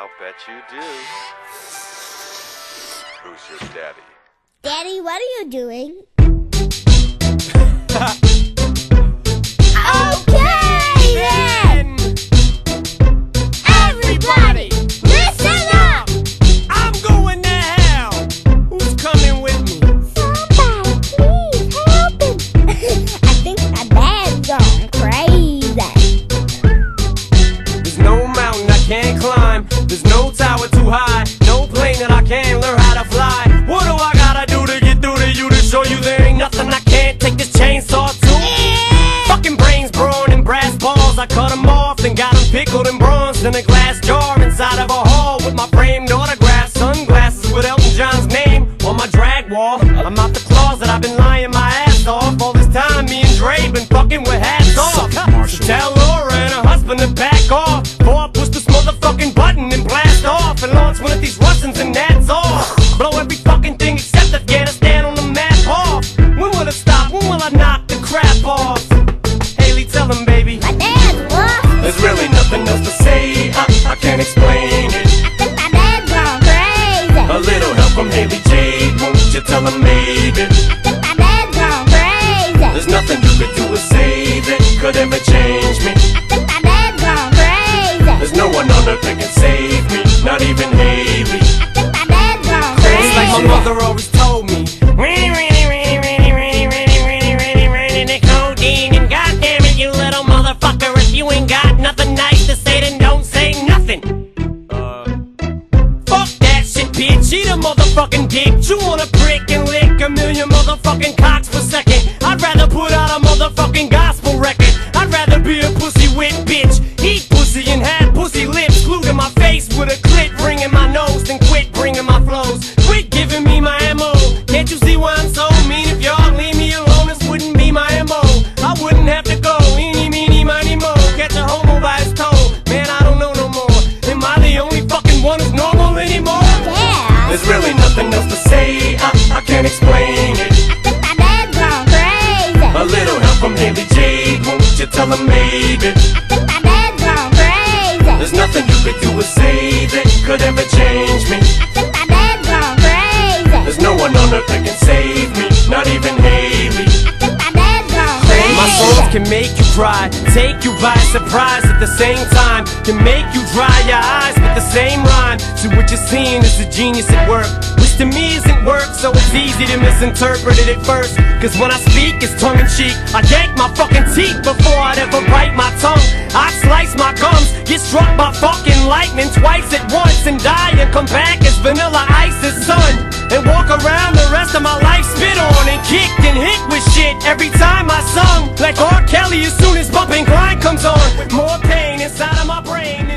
I'll bet you do. Who's your daddy? Daddy, what are you doing? Okay then! Everybody, listen up! I'm going to hell! Who's coming with me? Somebody, please help me! I think my dad's gone crazy. There's no mountain I can't climb. There's no tower too high. No plane that I can't learn how to fly. What do I gotta do to get through to you to show you there ain't nothing I can't take this chainsaw to? Fucking brains, brawn, and brass balls. I cut them off and got them pickled and bronzed in a glass jar inside of a hall with my framed autograph, sunglasses with Elton John's name on my drag wall. I'm out the closet, I've been lying my ass off all this time. Me and Dre been fucking with hats off. So tell Laura and her husband to back off before I push this motherfucking button and blast off and launch one of these Russians and that's all. Blow every fucking thing except Afghanistan on the map off. When will it stop? When will I knock the crap off? Tell them, baby. My dad's lost. There's really nothing else to say. I can't explain it. I think my dad's gone crazy. A little help from Haley Jade. Won't you tell them, maybe? I think my dad's gone crazy. There's nothing you could do or say that could ever change me. I think my dad's gone crazy. There's no one on earth that can save me. Not even Haley. I think my dad's gone crazy. It's like my mother always told me. You ain't got nothing nice to say, then don't say nothing. Fuck that shit, bitch. Eat a motherfucking dick. You want a prick and lick a million motherfucking cocks per second. I'd rather put out a motherfucking gospel record. I'd rather be a pussy whip bitch. Eat pussy and have pussy lips glued to my face with a clit ring in my nose. Then quit bringing my flows. Quit giving me my ammo. Can't you see why I'm so mean? If y'all leave me alone, this wouldn't be my ammo. I wouldn't have to go. Eeny, meeny, miny, moe. There's really nothing else to say. I can't explain it. I think my dad's gone crazy. A little help from Haley Jade. Won't you tell her maybe? I think my dad's gone crazy. There's nothing you could do or say that could ever change me. I think my dad's gone crazy. There's no one on earth that can save me. Not even Haley. I think my dad's gone crazy. My songs can make you cry, take you by surprise at the same time. Can make you dry your eyes with the same rhyme. So what you're seeing is a genius at work, which to me isn't work, so it's easy to misinterpret it at first. Cause when I speak, it's tongue-in-cheek. I yank my fucking teeth before I'd ever bite my tongue. I'd slice my gums, get struck by fucking lightning twice at once, and die and come back as Vanilla Ice's son, and walk around the rest of my life spit on and kicked and hit with shit every time I sung, like R. Kelly as soon as bump and grind comes on, with more pain inside of my brain.